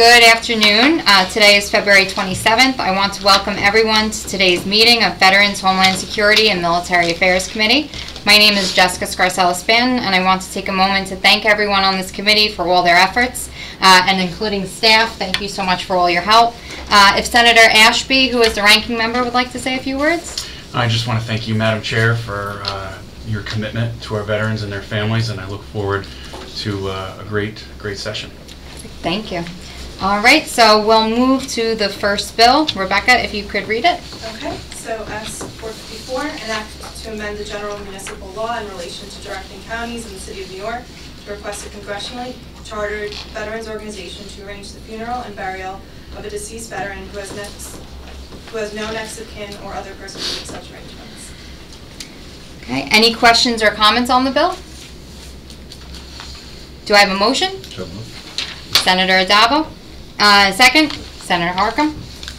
Good afternoon. Today is February 27th. I want to welcome everyone to today's meeting of Veterans, Homeland Security and Military Affairs Committee. My name is Jessica Scarcella-Spin, and I want to take a moment to thank everyone on this committee for all their efforts, and including staff. Thank you so much for all your help. If Senator Ashby, who is the ranking member, would like to say a few words. I just want to thank you, Madam Chair, for your commitment to our veterans and their families, and I look forward to a great session. Thank you. All right, so we'll move to the first bill. Rebecca, if you could read it. Okay, so S-454, an act to amend the general municipal law in relation to directing counties in the City of New York to request a congressionally chartered veterans organization to arrange the funeral and burial of a deceased veteran who has no next of kin or other person to make such arrangements. Okay, any questions or comments on the bill? Do I have a motion? Sure. Senator Addabbo. Second, Senator Harckham.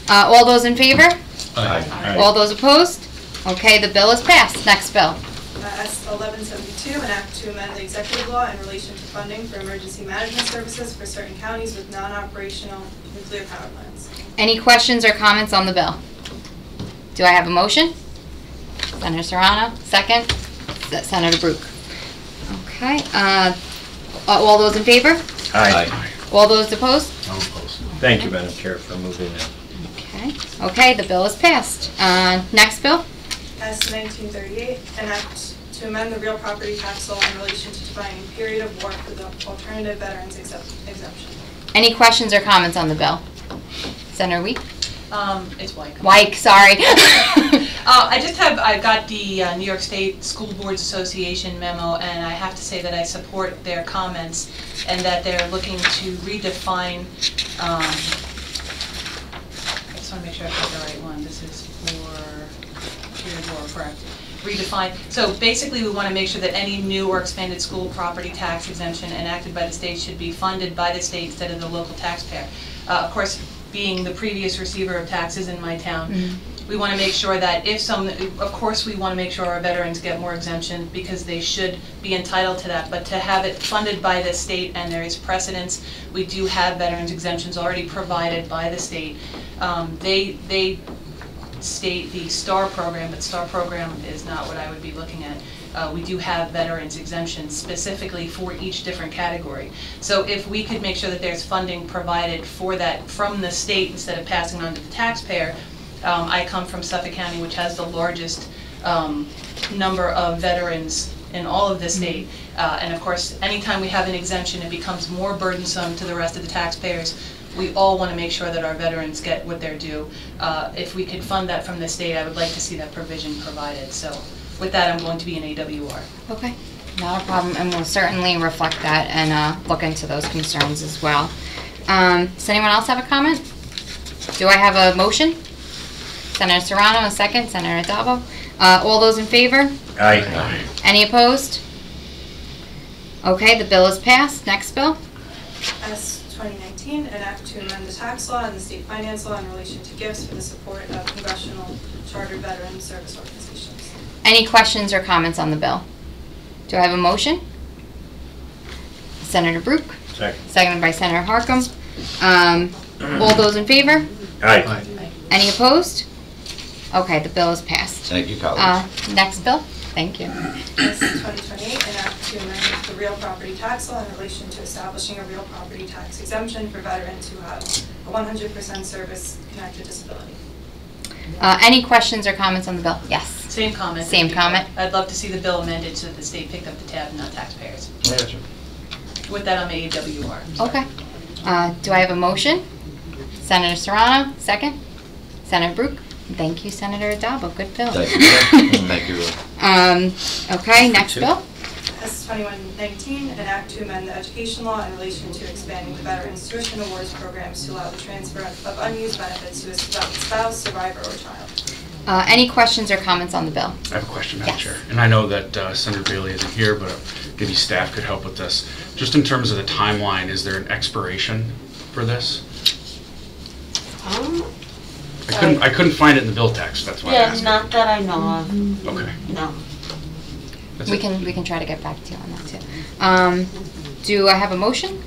All those in favor? Aye. Aye. All those opposed? Okay, the bill is passed. Next bill. S-1172, an act to amend the executive law in relation to funding for emergency management services for certain counties with non-operational nuclear power plants. Any questions or comments on the bill? Do I have a motion? Senator Serrano. Second, Senator Brooke. Okay. All those in favor? Aye. Aye. All those opposed? No opposed. Thank you, Madam Chair, for moving that. Okay. Okay, the bill is passed. Next bill. S-1938, an act to amend the real property tax law in relation to defining period of war for the alternative veterans exemption. Any questions or comments on the bill? Senator Weik? It's Weik. Weik, sorry. I got the New York State School Boards Association memo, and I have to say that I support their comments and that they're looking to redefine. I just want to make sure I got the right one. This is for period of war, correct? Redefine. So basically, we want to make sure that any new or expanded school property tax exemption enacted by the state should be funded by the state instead of the local taxpayer. Of course, being the previous receiver of taxes in my town, we want to make sure that of course we want to make sure our veterans get more exemption because they should be entitled to that, but to have it funded by the state, and there is precedence. We do have veterans exemptions already provided by the state. They state the STAR program, but STAR program is not what I would be looking at. We do have veterans exemptions specifically for each different category. So if we could make sure that there's funding provided for that from the state instead of passing on to the taxpayer. I come from Suffolk County, which has the largest number of veterans in all of the state. And of course, anytime we have an exemption, it becomes more burdensome to the rest of the taxpayers. We all want to make sure that our veterans get what they're due. If we could fund that from the state, I would like to see that provision provided. So with that, I'm going to be an AWR. Okay, not a problem, and we'll certainly reflect that and look into those concerns as well. Does anyone else have a comment? Do I have a motion? Senator Serrano, a second. Senator Davo. All those in favor? Aye. Aye. Any opposed? Okay, the bill is passed. Next bill. S-2019, an act to amend the tax law and the state finance law in relation to gifts for the support of congressional chartered veteran service organizations. Any questions or comments on the bill? Do I have a motion? Senator Brooke. Second. Seconded by Senator Harckham. All those in favor? Aye. Aye. Aye. Any opposed? Okay, the bill is passed. Thank you, colleagues. Next bill. Thank you. S-2028, an act to amend the real property tax law in relation to establishing a real property tax exemption for veterans who have a 100% service-connected disability. Any questions or comments on the bill? Yes. Same comment. Same comment. I'd love to see the bill amended so that the state picked up the tab and not taxpayers. Yeah, sure. With that, I'm AWR. Okay. Do I have a motion? Senator Serrano, second. Senator Brooke. Thank you, Senator Addabbo. Good bill. Thank you. Thank you. Okay, next bill. S-2119, an act to amend the education law in relation to expanding the veterans' tuition awards programs to allow the transfer of unused benefits to a spouse, survivor, or child. Any questions or comments on the bill? I have a question, Madam Chair. And I know that Senator Bailey isn't here, but maybe staff could help with this. Just in terms of the timeline, is there an expiration for this? I couldn't find it in the bill text. That's why. Yeah, not that I know of. Okay. No. We can try to get back to you on that too. Do I have a motion?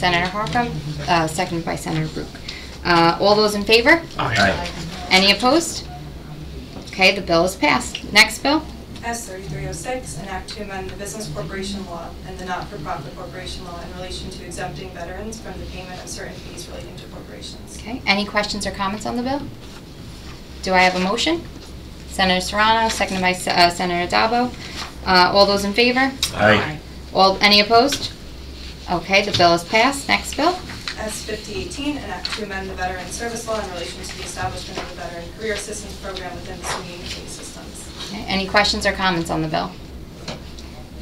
Senator Harckham, seconded by Senator Brooke. All those in favor? Aye. Aye. Any opposed? Okay, the bill is passed. Next bill? S-3306, an act to amend the business corporation law and the not-for-profit corporation law in relation to exempting veterans from the payment of certain fees relating to corporations. Okay, any questions or comments on the bill? Do I have a motion? Senator Serrano, seconded by Senator Addabbo. All those in favor? Aye. Any opposed? Okay, the bill is passed. Next bill. S-5018, an act to amend the veteran service law in relation to the establishment of the veteran career assistance program within the community systems. Okay, any questions or comments on the bill?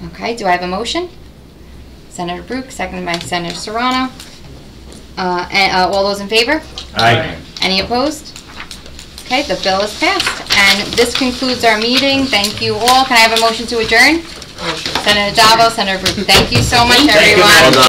Okay, do I have a motion? Senator Brooke, seconded by Senator Serrano. All those in favor? Aye. Any opposed? Okay, the bill is passed. And this concludes our meeting. Thank you all. Can I have a motion to adjourn? Motion. Senator Davo, Senator Brooke, thank you so much, everyone.